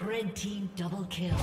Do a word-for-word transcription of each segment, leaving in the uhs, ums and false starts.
Red team double kill.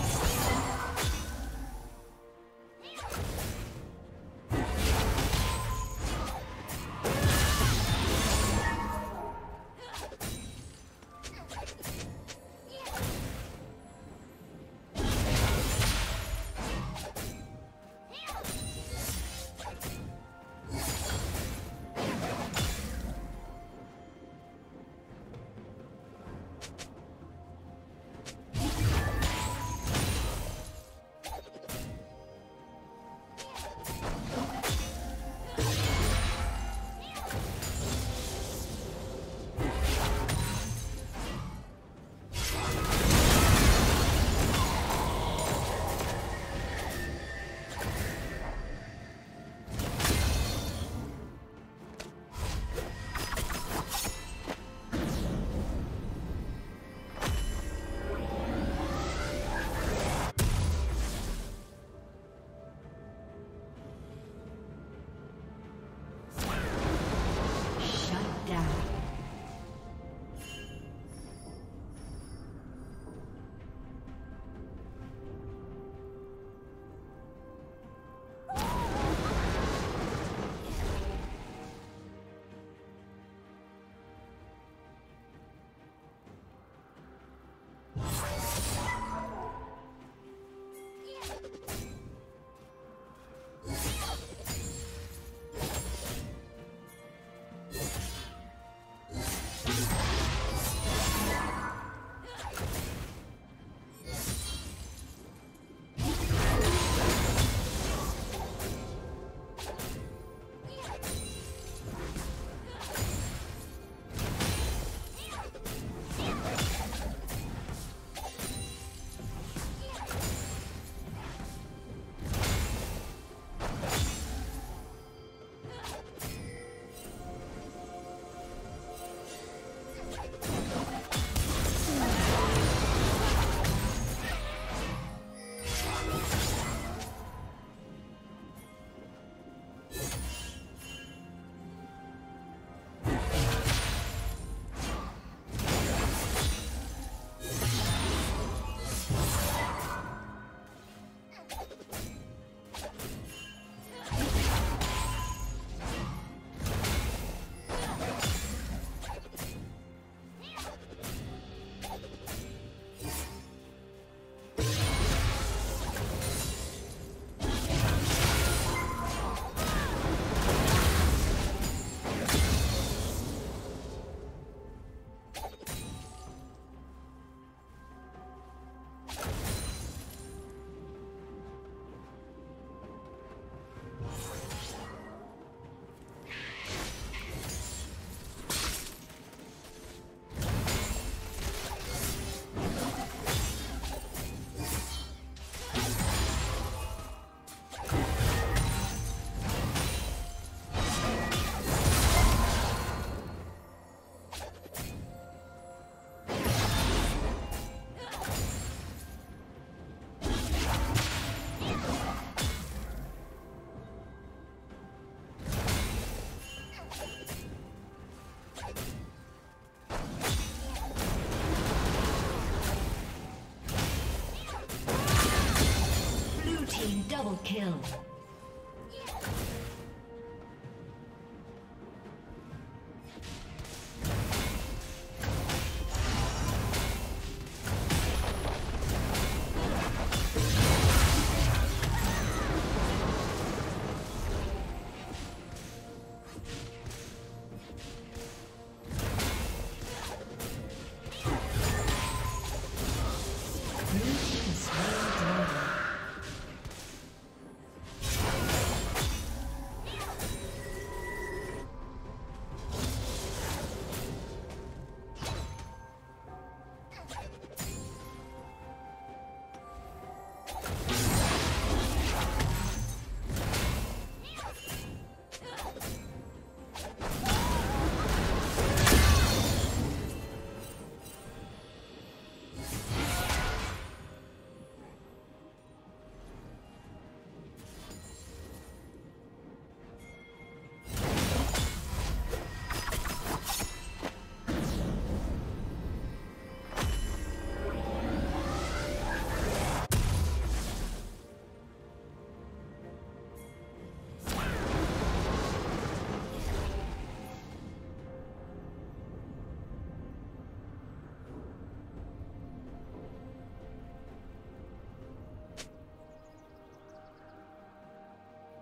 kill.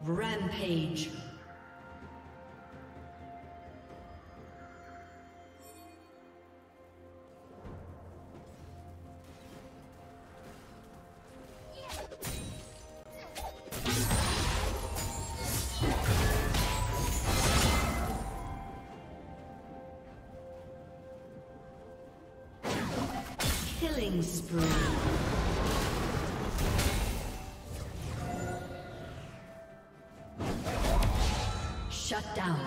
Rampage. Killing spree. Shut down.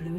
Blue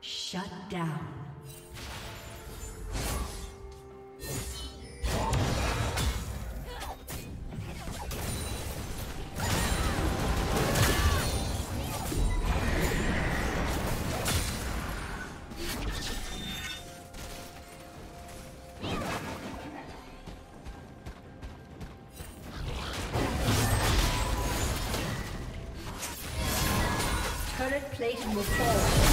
Shut down. Plating will fall.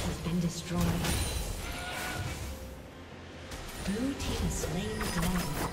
has been destroyed. Blue team has slain the dragon.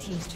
Team's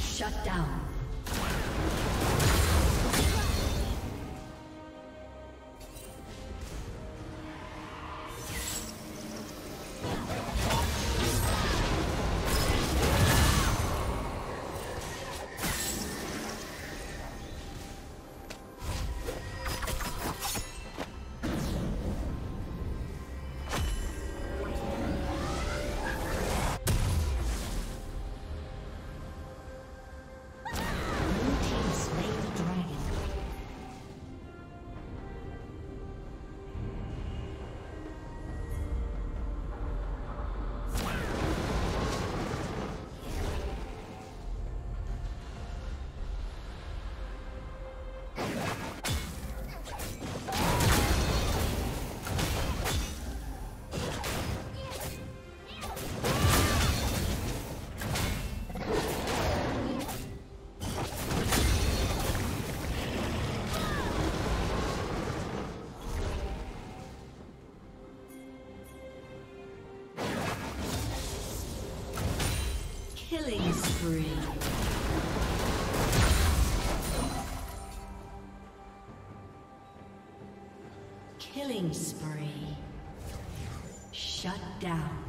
Shut down. Killing spree. Killing spree. Shut down.